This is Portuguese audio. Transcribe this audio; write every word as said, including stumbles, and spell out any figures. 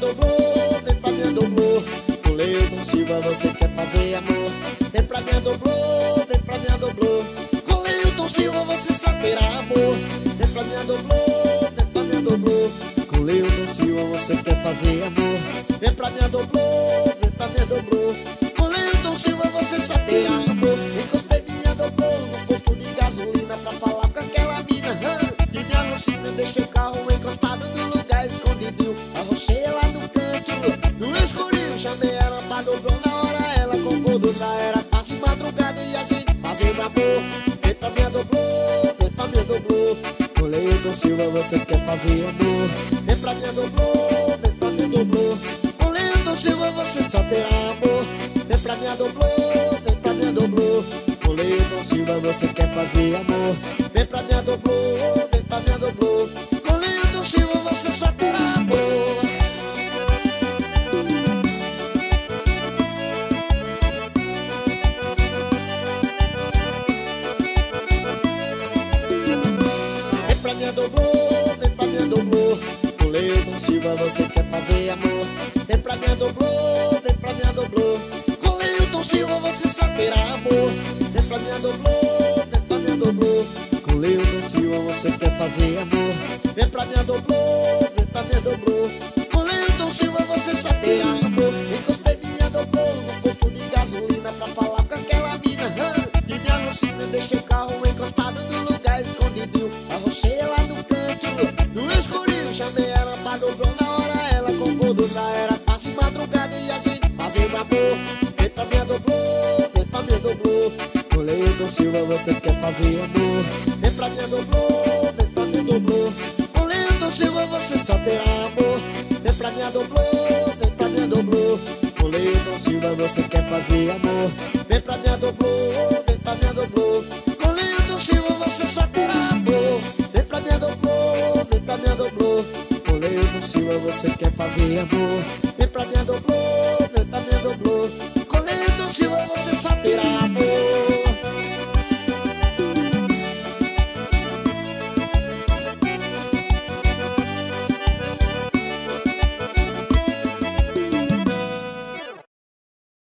doblô, vem pra minha doblô. Com Leilton Silva você quer fazer amor. Vem pra minha doblô, vem pra minha doblô. Com Leilton Silva você só terá amor. Vem pra minha doblô, vem pra minha doblô. Com Leilton Silva você quer fazer amor. Vem pra minha doblô, vem pra minha doblô. Com Leilton Silva você só terá amor. Encostei minha doblô num pouco de gasolina pra falar com aquela mina. E me alucina, deixei o carro encostado no lugar escondidinho. Arrochei ela no canto, no escurinho. Chamei ela pra doblô, na hora ela concordou. Já era tarde, madrugada e a gente fazendo amor. Vem pra minha doblô, vem pra minha doblô. Com Leilton Silva você quer fazer amor. Vem pra minha doblô, vem pra minha doblô. Com Leilton Silva você só terá amor. Vem pra minha doblô, vem pra minha doblô. Com Leilton Silva você quer fazer amor. Vem pra minha doblô, vem pra minha doblô. Com Leilton Silva você só terá amor. Vem pra minha doblô, vem pra minha doblô. Com Leilton Silva você quer fazer amor. Vem pra minha doblô, vem pra minha doblô. Com Leilton Silva você só terá amor. Vem pra minha doblô, vem pra minha doblô. Com Leilton Silva você quer fazer amor. Vem pra minha doblô, vem pra minha doblô. Com Leilton Silva você só terá amor. Encostei minha doblô num pouco de gasolina pra falar com aquela mina. E me alucina, deixei o carro encostado no lugar escondidinho. Arrochei ela no canto, no escurinho. Chamei ela pra doblô, na hora ela concordou. Já era tarde, madrugada e a gente fazendo amor. Vem pra minha doblô, vem pra minha doblô. Com Leilton Silva você quer fazer amor. Vem pra minha doblô, vem pra minha doblô. Com Leilton Silva você só terá amor. Vem pra minha doblô, vem pra minha doblô. Com Leilton Silva você quer fazer amor. Vem pra minha doblô, vem pra minha doblô. Com Leilton Silva você só terá amor. Vem pra minha doblô, vem pra minha doblô. Com Leilton Silva você quer fazer amor.